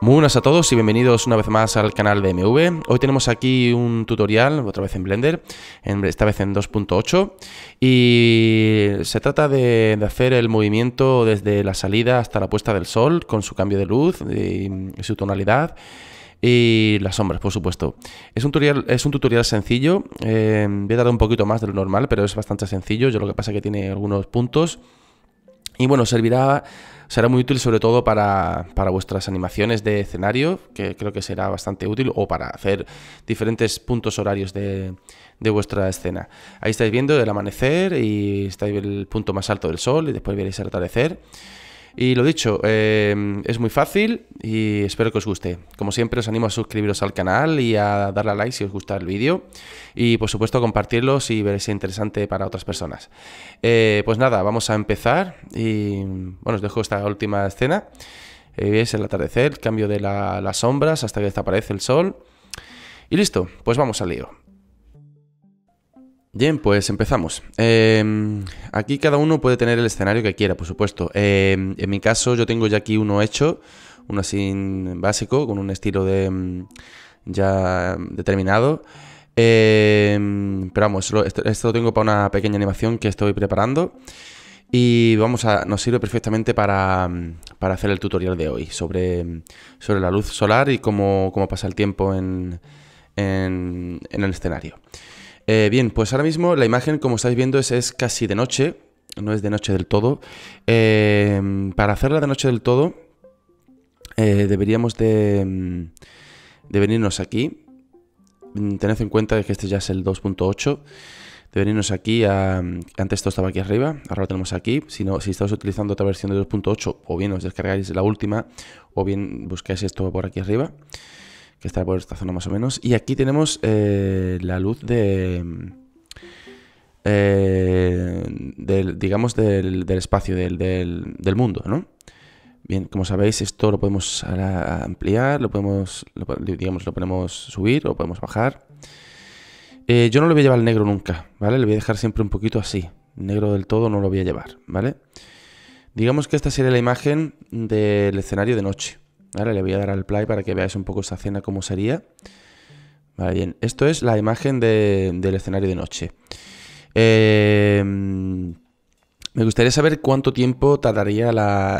Muy buenas a todos y bienvenidos una vez más al canal de MV. Hoy tenemos aquí un tutorial, otra vez en Blender, esta vez en 2.8, y se trata de hacer el movimiento desde la salida hasta la puesta del sol con su cambio de luz y su tonalidad y las sombras, por supuesto. Es un tutorial sencillo, voy a tardar un poquito más de lo normal, pero es bastante sencillo. Yo lo que pasa es que tiene algunos puntos y bueno, será muy útil sobre todo para vuestras animaciones de escenario, que creo que será bastante útil, o para hacer diferentes puntos horarios de vuestra escena. Ahí estáis viendo el amanecer y estáis el punto más alto del sol y después veréis el atardecer. Y lo dicho, es muy fácil y espero que os guste. Como siempre, os animo a suscribiros al canal y a darle a like si os gusta el vídeo. Y por supuesto, compartirlo si veréis interesante para otras personas. Pues nada, vamos a empezar. Y bueno, os dejo esta última escena. Veis el atardecer, el cambio de las sombras hasta que desaparece el sol. Y listo, pues vamos al lío. Bien, pues empezamos. Aquí cada uno puede tener el escenario que quiera, por supuesto. En mi caso yo tengo ya aquí uno hecho, uno así básico, con un estilo ya determinado. Pero vamos, esto lo tengo para una pequeña animación que estoy preparando. Y nos sirve perfectamente para hacer el tutorial de hoy sobre la luz solar y cómo pasa el tiempo en el escenario. Bien, pues ahora mismo la imagen, como estáis viendo, es casi de noche, no es de noche del todo. Para hacerla de noche del todo, deberíamos de venirnos aquí. Tened en cuenta que este ya es el 2.8, de venirnos aquí, antes esto estaba aquí arriba, ahora lo tenemos aquí. Si estáis utilizando otra versión de 2.8, o bien os descargáis la última, o bien buscáis esto por aquí arriba, que está por esta zona más o menos. Y aquí tenemos la luz del espacio, del mundo, ¿no? Bien, como sabéis, esto lo podemos ahora ampliar, lo podemos subir o podemos bajar. Yo no lo voy a llevar al negro nunca, ¿vale? Le voy a dejar siempre un poquito así. Negro del todo no lo voy a llevar, ¿vale? Digamos que esta sería la imagen del escenario de noche. Ahora le voy a dar al play para que veáis un poco esta escena cómo sería. Vale, bien. Esto es la imagen del escenario de noche. Me gustaría saber cuánto tiempo tardaría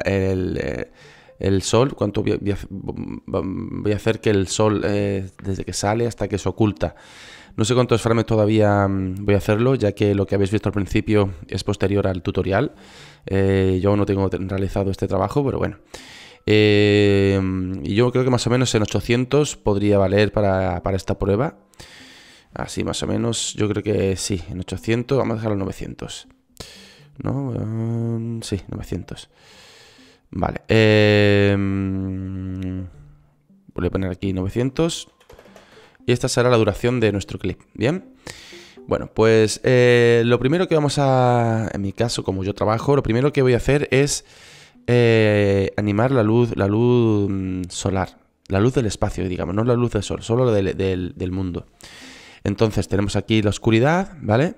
el sol, cuánto voy a hacer que el sol, desde que sale hasta que se oculta. No sé cuántos frames todavía voy a hacerlo, ya que lo que habéis visto al principio es posterior al tutorial. Yo aún no tengo realizado este trabajo, pero bueno. Y yo creo que más o menos en 800 podría valer para esta prueba. Así más o menos, yo creo que sí, en 800, vamos a dejarlo en 900. ¿No? Sí, 900. Vale. Voy a poner aquí 900. Y esta será la duración de nuestro clip, ¿bien? Bueno, pues lo primero que en mi caso, como yo trabajo, lo primero que voy a hacer es animar la luz solar, la luz del espacio, digamos, no la luz del sol, solo la del mundo. Entonces tenemos aquí la oscuridad, ¿vale?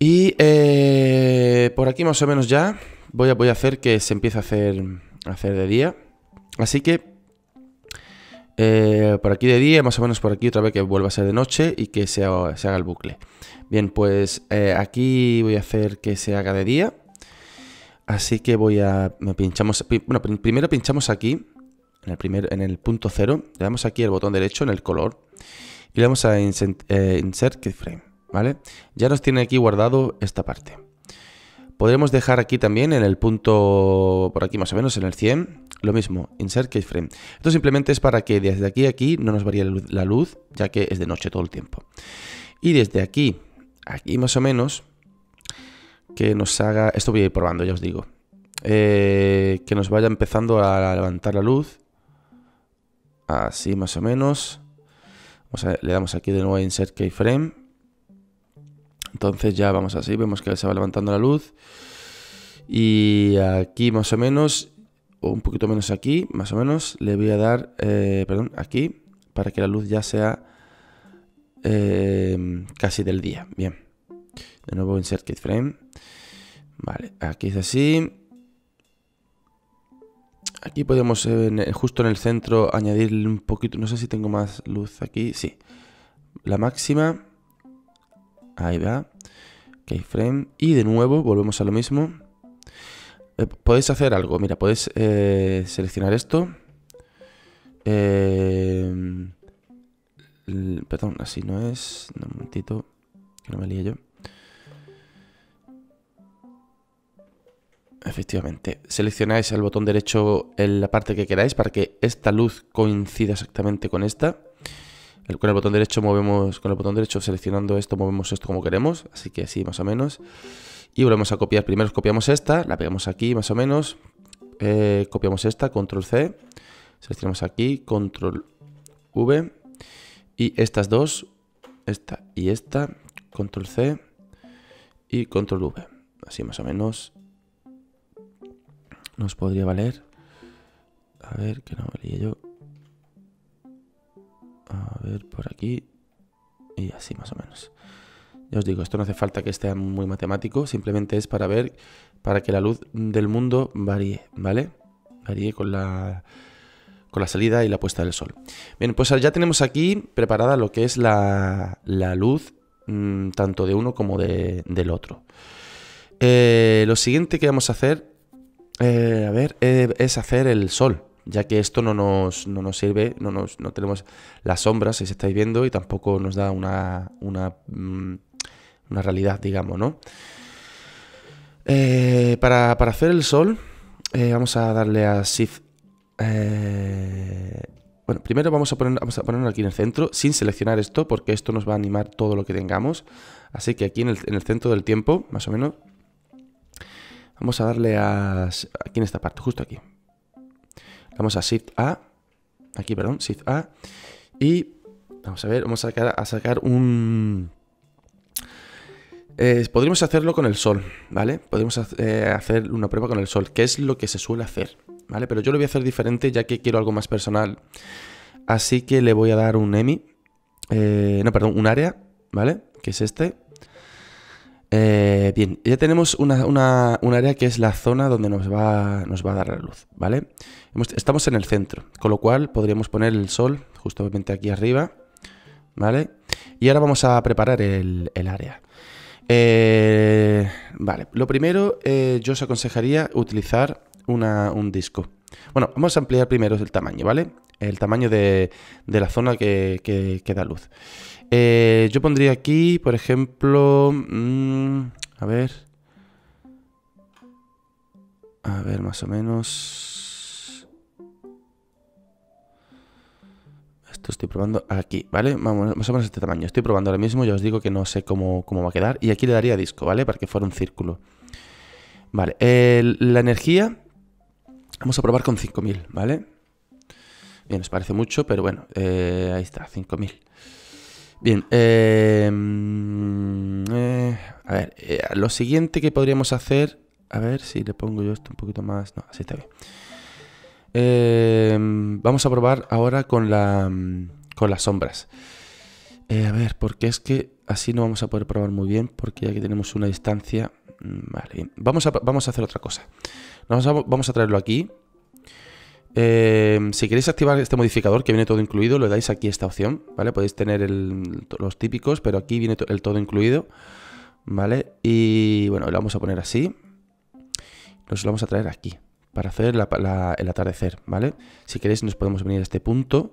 Y por aquí más o menos ya voy a hacer que se empiece a hacer de día. Así que por aquí de día, más o menos por aquí otra vez que vuelva a ser de noche y que se haga el bucle. Bien, pues aquí voy a hacer que se haga de día. Así que primero pinchamos aquí, en el punto cero, le damos aquí el botón derecho en el color y le damos a Insert Keyframe, ¿vale? Ya nos tiene aquí guardado esta parte. Podremos dejar aquí también en el punto, por aquí más o menos, en el 100, lo mismo, Insert Keyframe. Esto simplemente es para que desde aquí a aquí no nos varíe la luz, ya que es de noche todo el tiempo. Y desde aquí más o menos, que nos haga, esto voy a ir probando, ya os digo, que nos vaya empezando a levantar la luz, así más o menos. Le damos aquí de nuevo a Insert Keyframe. Entonces ya vamos así, vemos que se va levantando la luz y aquí más o menos, o un poquito menos aquí, más o menos, le voy a dar, perdón, aquí, para que la luz ya sea casi del día, bien. De nuevo Insert Keyframe. Vale, aquí es así. Aquí podemos, justo en el centro, añadirle un poquito. No sé si tengo más luz aquí. Sí. La máxima. Ahí va. Keyframe. Y de nuevo, volvemos a lo mismo. Podéis hacer algo. Mira, podéis seleccionar esto. Perdón, así no es. Un momentito, que no me líe yo. Efectivamente, seleccionáis el botón derecho en la parte que queráis para que esta luz coincida exactamente con esta. Con el botón derecho movemos, con el botón derecho seleccionando esto, movemos esto como queremos, así que así más o menos. Y volvemos a copiar, primero copiamos esta, la pegamos aquí más o menos, copiamos esta, control C, seleccionamos aquí, control V, y estas dos, esta y esta, control C y control V, así más o menos. Nos podría valer. A ver, que no valía yo. A ver, por aquí. Y así más o menos. Ya os digo, esto no hace falta que esté muy matemático. Simplemente es para ver, para que la luz del mundo varíe, ¿vale? Varíe con la salida y la puesta del sol. Bien, pues ya tenemos aquí preparada lo que es la luz, tanto de uno como del otro. Lo siguiente que vamos a hacer es hacer el sol, ya que esto no nos sirve, no tenemos las sombras, si estáis viendo, y tampoco nos da una realidad, digamos, ¿no? Para hacer el sol, vamos a darle a Shift. Bueno, primero vamos a poner aquí en el centro, sin seleccionar esto, porque esto nos va a animar todo lo que tengamos. Así que aquí en el centro del tiempo, más o menos. Vamos a darle aquí en esta parte, justo aquí. Vamos a Shift A. Aquí, perdón, Shift A. Y vamos a ver, vamos a sacar un... podríamos hacerlo con el sol, ¿vale? Podríamos hacer una prueba con el sol, que es lo que se suele hacer, ¿vale? Pero yo lo voy a hacer diferente, ya que quiero algo más personal. Así que le voy a dar un un área, ¿vale? Que es este. Bien, ya tenemos un área que es la zona donde nos va a dar la luz, ¿vale? Estamos en el centro, con lo cual podríamos poner el sol justamente aquí arriba, ¿vale? Y ahora vamos a preparar el área. Vale, lo primero, yo os aconsejaría utilizar un disco. Bueno, vamos a ampliar primero el tamaño, ¿vale? El tamaño de la zona que da luz. Yo pondría aquí, por ejemplo, a ver, más o menos, esto estoy probando aquí, ¿vale? Vamos, más o menos este tamaño, estoy probando ahora mismo, ya os digo que no sé cómo va a quedar, y aquí le daría disco, ¿vale? Para que fuera un círculo. Vale, la energía, vamos a probar con 5000, ¿vale? Bien, os parece mucho, pero bueno, ahí está, 5000. Bien, a ver, lo siguiente que podríamos hacer, a ver si le pongo yo esto un poquito más, no, así está bien. Vamos a probar ahora con las sombras. A ver, porque es que así no vamos a poder probar muy bien, porque ya que tenemos una distancia, vale, bien. Vamos a hacer otra cosa, vamos a traerlo aquí. Si queréis activar este modificador que viene todo incluido, le dais aquí esta opción, ¿vale? Podéis tener los típicos, pero aquí viene el todo incluido, ¿vale? Y bueno, lo vamos a poner así. Nos lo vamos a traer aquí para hacer el atardecer, ¿vale? Si queréis nos podemos venir a este punto,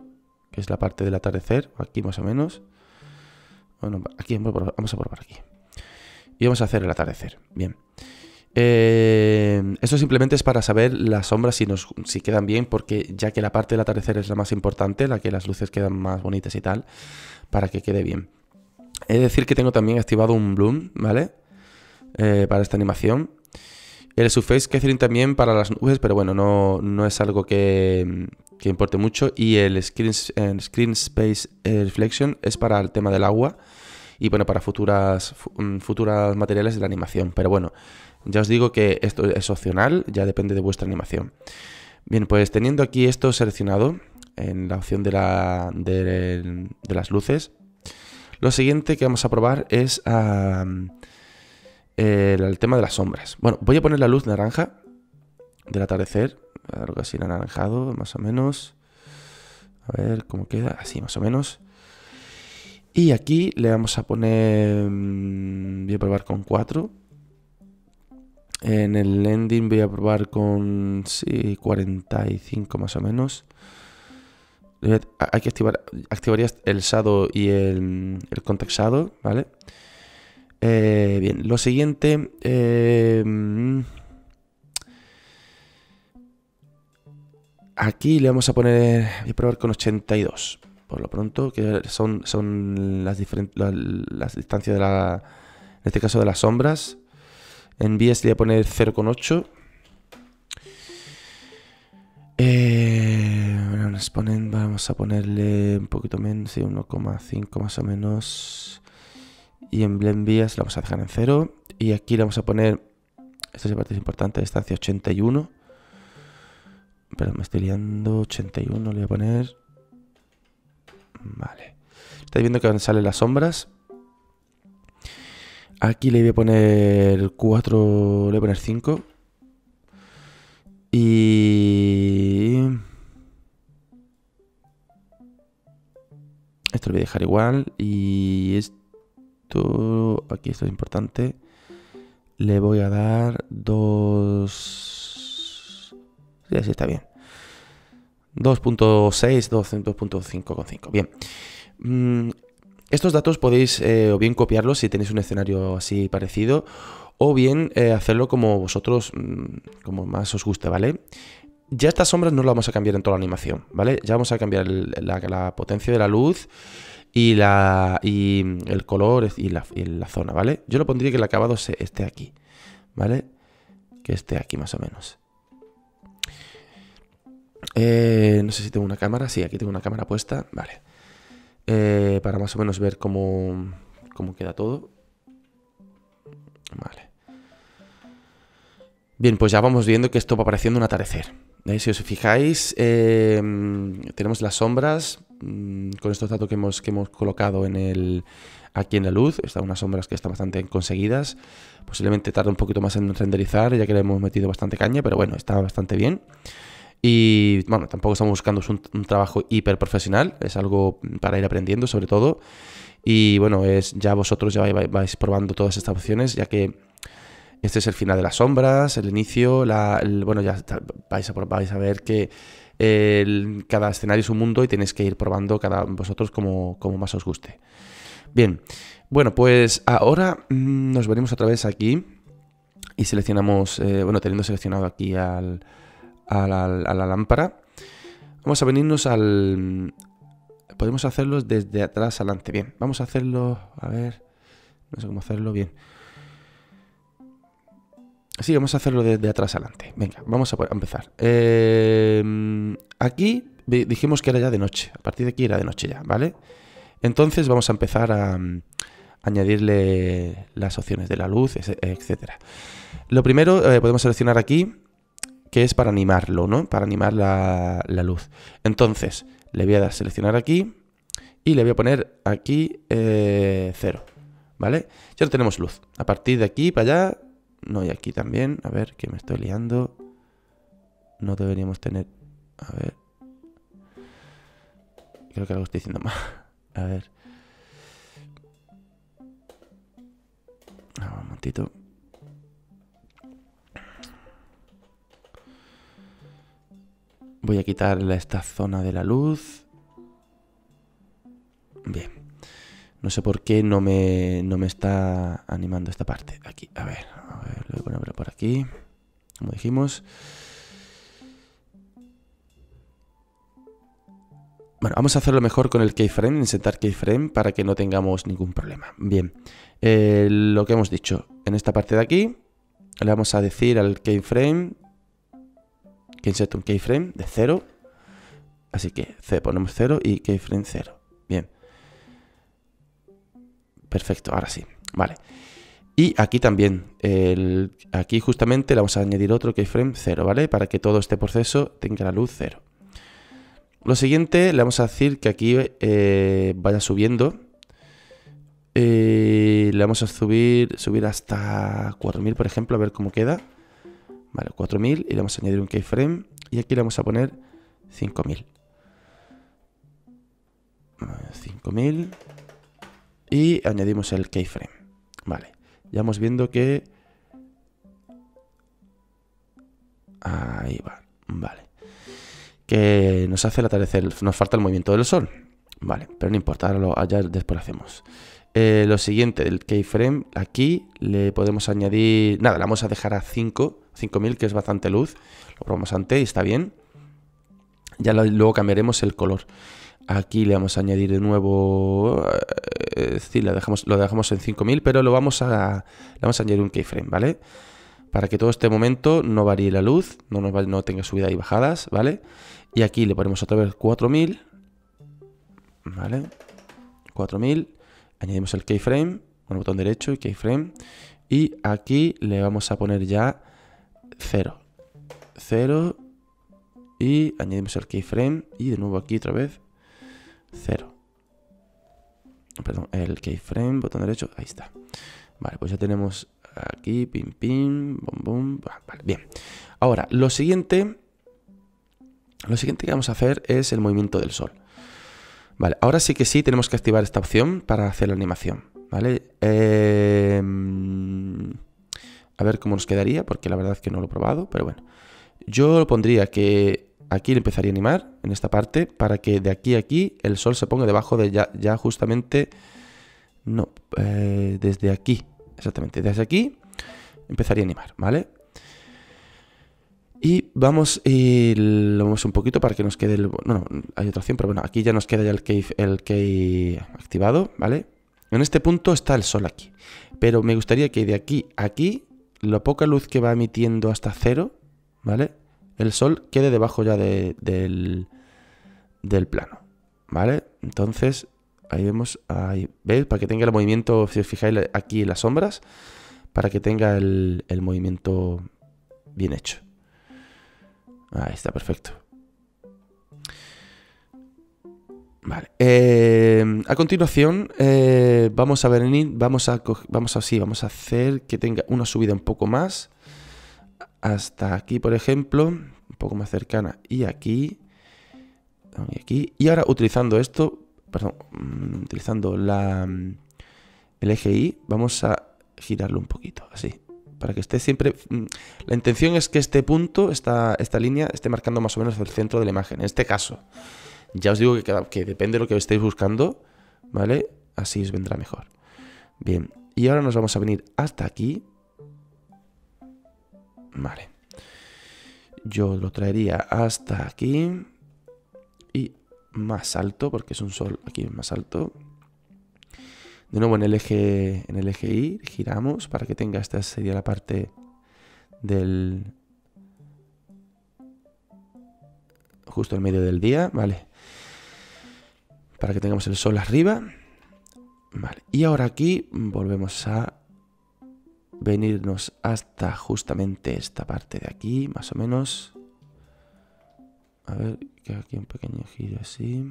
que es la parte del atardecer, aquí más o menos. Bueno, aquí vamos a probar aquí. Y vamos a hacer el atardecer, bien. Esto simplemente es para saber las sombras si quedan bien, porque ya que la parte del atardecer es la más importante, la que las luces quedan más bonitas y tal, para que quede bien. He de decir que tengo también activado un bloom, ¿vale? Para esta animación. El surface catering también para las nubes, pero bueno, no es algo que importe mucho. Y el screen space reflection es para el tema del agua y bueno, para futuras materiales de la animación, pero bueno. Ya os digo que esto es opcional, ya depende de vuestra animación. Bien, pues teniendo aquí esto seleccionado en la opción de las luces, lo siguiente que vamos a probar es el tema de las sombras. Bueno, voy a poner la luz naranja, del atardecer, algo así anaranjado, más o menos. A ver cómo queda, así más o menos. Y aquí le vamos a poner, voy a probar con 4. En el ending voy a probar con 45 más o menos. Hay que activaría el shadow y el context shadow, ¿vale? Bien, lo siguiente... aquí le vamos a poner, voy a probar con 82, por lo pronto, que son las distancias de la, en este caso de las sombras. En bias le voy a poner 0,8. Vamos a ponerle un poquito menos, sí, 1,5 más o menos. Y en blend bias la vamos a dejar en 0. Y aquí le vamos a poner, esta es la parte importante, distancia 81. Pero me estoy liando, 81 le voy a poner. Vale. Estáis viendo que salen las sombras. Aquí le voy a poner 4, le voy a poner 5. Y... esto lo voy a dejar igual. Y esto... aquí esto es importante. Le voy a dar 2... sí, así está bien. 2.6, 2.5,5. Bien. Estos datos podéis o bien copiarlos si tenéis un escenario así parecido, o bien hacerlo como vosotros, como más os guste, ¿vale? Ya estas sombras no las vamos a cambiar en toda la animación, ¿vale? Ya vamos a cambiar la potencia de la luz y el color y la zona, ¿vale? Yo lo pondría que el acabado esté aquí, ¿vale? Que esté aquí más o menos. No sé si tengo una cámara. Sí, aquí tengo una cámara puesta. Vale. Para más o menos ver cómo queda todo. Vale. Bien, pues ya vamos viendo que esto va pareciendo un atardecer. ¿Veis? Si os fijáis, tenemos las sombras con estos datos que hemos colocado aquí en la luz. Están unas sombras que están bastante conseguidas. Posiblemente tarde un poquito más en renderizar, ya que le hemos metido bastante caña, pero bueno, está bastante bien. Y bueno, tampoco estamos buscando un trabajo hiper profesional, es algo para ir aprendiendo sobre todo. Y bueno, ya vosotros ya vais probando todas estas opciones, ya que este es el final de las sombras, el inicio, bueno, ya vais a ver que cada escenario es un mundo y tenéis que ir probando vosotros como más os guste. Bien, bueno, pues ahora nos venimos otra vez aquí y seleccionamos, bueno, teniendo seleccionado aquí a la lámpara, vamos a venirnos podemos hacerlos desde atrás adelante. Bien, vamos a hacerlo, a ver, no sé cómo hacerlo bien. Sí, vamos a hacerlo desde atrás adelante. Venga, vamos a empezar. Aquí dijimos que era ya de noche, a partir de aquí era de noche ya, ¿vale? Entonces vamos a empezar a añadirle las opciones de la luz, etcétera. Lo primero, podemos seleccionar aquí, que es para animarlo, ¿no? Para animar la luz. Entonces, le voy a dar a seleccionar aquí y le voy a poner aquí 0, ¿vale? Ya no tenemos luz. A partir de aquí para allá, no, y aquí también, a ver, que me estoy liando. No deberíamos tener, a ver. Creo que algo estoy diciendo mal. A ver. Un momentito. Voy a quitar esta zona de la luz. Bien. No sé por qué no me está animando esta parte. Aquí, a ver, lo voy a poner por aquí, como dijimos. Bueno, vamos a hacerlo mejor con el keyframe, insertar keyframe para que no tengamos ningún problema. Bien, lo que hemos dicho, en esta parte de aquí, le vamos a decir al keyframe... que inserte un keyframe de 0, así que ponemos 0 y keyframe 0. Bien, perfecto, ahora sí, vale. Y aquí también, aquí justamente le vamos a añadir otro keyframe 0, ¿vale? Para que todo este proceso tenga la luz 0. Lo siguiente, le vamos a decir que aquí vaya subiendo, le vamos a subir hasta 4000, por ejemplo, a ver cómo queda. Vale, 4000 y le vamos a añadir un keyframe y aquí le vamos a poner 5000. 5000 y añadimos el keyframe. Vale, ya vamos viendo que... Ahí va, vale. Que nos hace el atardecer, nos falta el movimiento del sol. Vale, pero no importa, ahora ya después lo hacemos. Lo siguiente, el keyframe, aquí le podemos añadir... Nada, la vamos a dejar a 5000, que es bastante luz. Lo probamos antes y está bien. Ya luego cambiaremos el color. Aquí le vamos a añadir de nuevo... sí, lo dejamos en 5000, pero le vamos a añadir un keyframe, ¿vale? Para que todo este momento no varíe la luz, no tenga subidas y bajadas, ¿vale? Y aquí le ponemos otra vez 4000, ¿vale? 4000, añadimos el keyframe, con el botón derecho y keyframe, y aquí le vamos a poner ya 0, y añadimos el keyframe, y de nuevo aquí otra vez 0. Perdón, el keyframe, botón derecho, ahí está. Vale, pues ya tenemos... Aquí, pim, pim, bum, bum. Vale, bien. Ahora, lo siguiente que vamos a hacer es el movimiento del sol. Vale, ahora sí que sí tenemos que activar esta opción para hacer la animación. Vale, a ver cómo nos quedaría, porque la verdad es que no lo he probado, pero bueno. Yo pondría que aquí le empezaría a animar, en esta parte, para que de aquí a aquí el sol se ponga debajo de ya justamente... No, desde aquí. Exactamente, desde aquí empezaría a animar, ¿vale? Y vamos y lo movemos un poquito para que nos quede el... No, hay otra opción, pero bueno, aquí ya nos queda ya el key activado, ¿vale? En este punto está el sol aquí, pero me gustaría que de aquí a aquí, la poca luz que va emitiendo hasta 0, ¿vale? El sol quede debajo ya del plano, ¿vale? Entonces... Ahí vemos, ahí, ¿veis? Para que tenga el movimiento, si os fijáis aquí en las sombras, para que tenga el movimiento bien hecho. Ahí está, perfecto. Vale. A continuación, vamos a venir, vamos a hacer que tenga una subida un poco más. Hasta aquí, por ejemplo, un poco más cercana. Y aquí. Y aquí. Y ahora utilizando esto. Perdón, utilizando el eje Y, vamos a girarlo un poquito, así, para que esté siempre... La intención es que este punto, esta línea, esté marcando más o menos el centro de la imagen. En este caso, ya os digo que depende de lo que estéis buscando, ¿vale? Así os vendrá mejor. Bien, y ahora nos vamos a venir hasta aquí. Vale. Yo lo traería hasta aquí. Y... más alto, porque es un sol aquí más alto. De nuevo en el eje Y giramos para que tenga, esta sería la parte del... justo en medio del día, ¿vale? Para que tengamos el sol arriba. Vale, y ahora aquí volvemos a venirnos hasta justamente esta parte de aquí, más o menos. A ver, que aquí un pequeño giro así.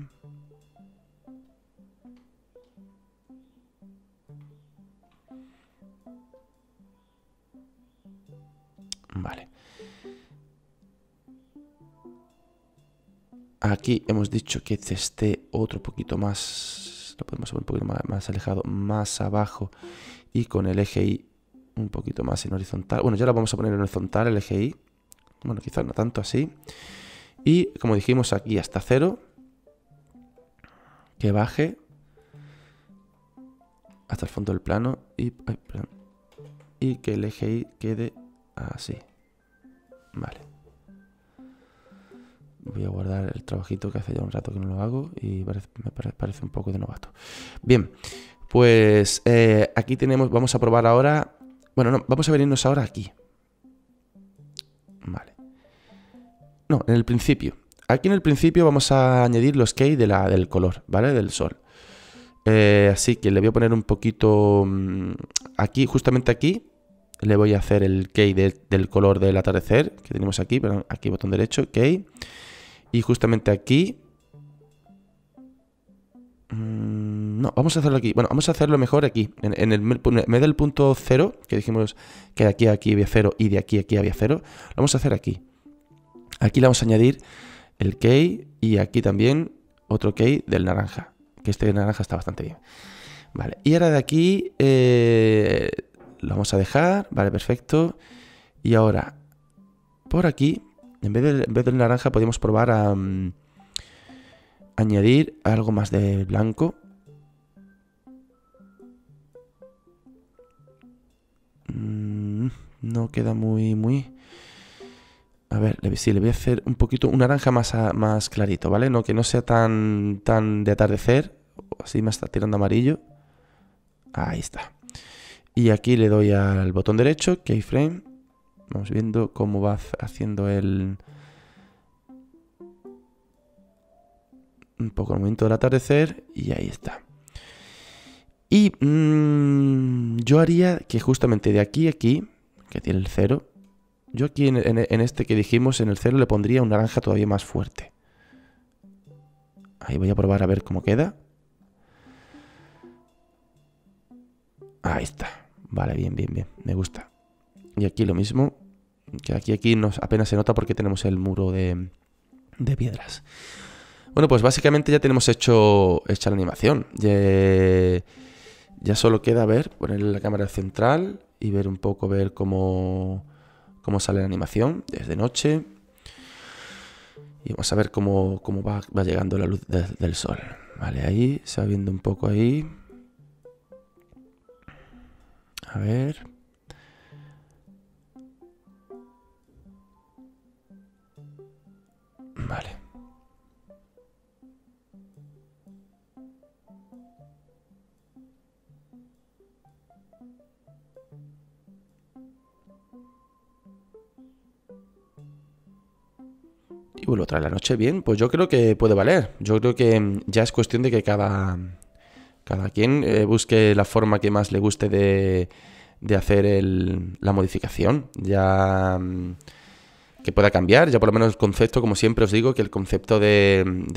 Vale. Aquí hemos dicho que esté otro poquito más. Lo podemos poner un poquito más alejado, más abajo. Y con el eje Y un poquito más en horizontal. Bueno, ya lo vamos a poner en horizontal, el eje Y. Bueno, quizás no tanto así. Y como dijimos aquí hasta 0, que baje hasta el fondo del plano y que el eje Y quede así. Vale. Voy a guardar el trabajito que hace ya un rato que no lo hago y me parece un poco de novato. Bien, pues aquí tenemos, vamos a probar ahora, bueno, no, vamos a venirnos ahora aquí. Vale. No, en el principio. Aquí en el principio vamos a añadir los keys del color, ¿vale? Del sol. Así que le voy a poner un poquito... Aquí, justamente aquí, le voy a hacer el key del color del atardecer, que tenemos aquí, perdón, aquí botón derecho, key. Y justamente aquí... No, vamos a hacerlo aquí. Bueno, vamos a hacerlo mejor aquí. En vez del punto 0, que dijimos que de aquí a aquí había 0 y de aquí a aquí había 0, lo vamos a hacer aquí. Aquí le vamos a añadir el key y aquí también otro key del naranja, que este de naranja está bastante bien. Vale, y ahora de aquí lo vamos a dejar, vale, perfecto. Y ahora, por aquí, en vez del naranja podemos probar a añadir algo más de blanco. No queda muy... A ver, sí, le voy a hacer un poquito, un naranja más clarito, ¿vale? No, que no sea tan de atardecer, así me está tirando amarillo. Ahí está. Y aquí le doy al botón derecho, keyframe. Vamos viendo cómo va haciendo el... un poco el momento del atardecer y ahí está. Y yo haría que justamente de aquí a aquí, que tiene el 0, yo aquí en este que dijimos, en el 0, le pondría un naranja todavía más fuerte. Ahí voy a probar a ver cómo queda. Ahí está. Vale, bien. Me gusta. Y aquí lo mismo. Que aquí apenas se nota porque tenemos el muro de piedras. Bueno, pues básicamente ya tenemos hecha la animación. Ya solo queda ver, poner la cámara central y ver un poco, cómo sale la animación desde noche. Y vamos a ver cómo va llegando la luz del sol. Vale, ahí se va viendo un poco ahí. A ver. Vale. Y vuelvo otra vez la noche. Bien, pues yo creo que puede valer. Yo creo que ya es cuestión de que cada quien busque la forma que más le guste de hacer la modificación. Ya que pueda cambiar, ya por lo menos el concepto, como siempre os digo, que el concepto del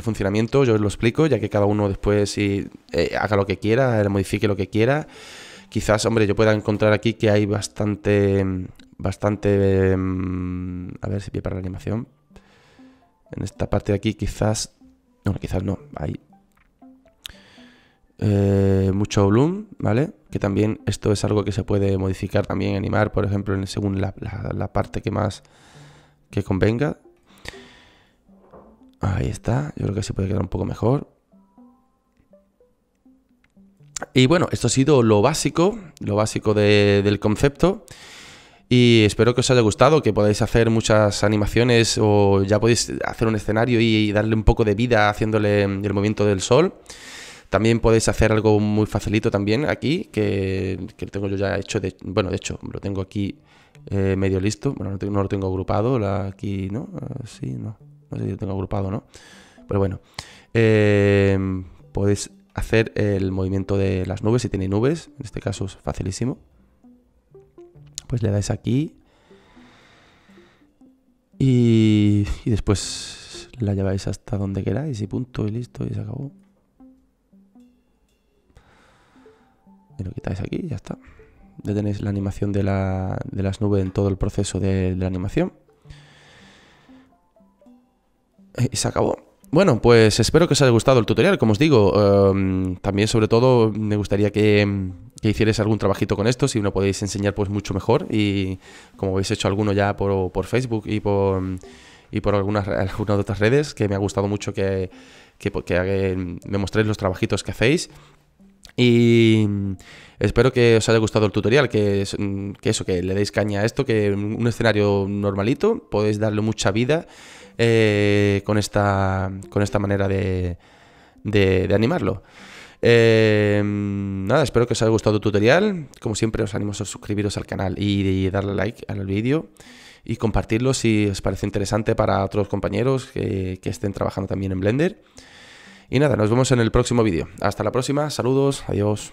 funcionamiento yo os lo explico, ya que cada uno después haga lo que quiera, modifique lo que quiera. Quizás, hombre, yo pueda encontrar aquí que hay bastante... a ver si voy para la animación. En esta parte de aquí quizás... Bueno, quizás no, hay... mucho bloom, ¿vale? Que también esto es algo que se puede modificar también, animar, por ejemplo, según la parte que más que convenga. Ahí está, yo creo que se puede quedar un poco mejor. Y bueno, esto ha sido lo básico del concepto. Y espero que os haya gustado, que podáis hacer muchas animaciones o ya podéis hacer un escenario y darle un poco de vida haciéndole el movimiento del sol. También podéis hacer algo muy facilito también aquí, que tengo yo ya hecho. Bueno, de hecho, lo tengo aquí medio listo. Bueno, no lo tengo agrupado, aquí, ¿no? Sí, no sé si lo tengo agrupado, ¿no? Pero bueno, podéis hacer el movimiento de las nubes, si tenéis nubes. En este caso es facilísimo. Pues le dais aquí y después la lleváis hasta donde queráis y punto, y listo, y se acabó. Y lo quitáis aquí y ya está. Ya tenéis la animación de las nubes en todo el proceso de la animación. Y se acabó. Bueno, pues espero que os haya gustado el tutorial, como os digo. También, sobre todo, me gustaría que hicierais algún trabajito con esto. Si no podéis enseñar, pues mucho mejor. Y como habéis hecho alguno ya por Facebook y por algunas de otras redes, que me ha gustado mucho que me mostréis los trabajitos que hacéis. Y espero que os haya gustado el tutorial, que le deis caña a esto, que un escenario normalito podéis darle mucha vida con esta manera de animarlo. Nada, espero que os haya gustado el tutorial. Como siempre, os animo a suscribiros al canal y darle like al vídeo y compartirlo si os parece interesante para otros compañeros que estén trabajando también en Blender. Y nada, nos vemos en el próximo vídeo. Hasta la próxima, saludos, adiós.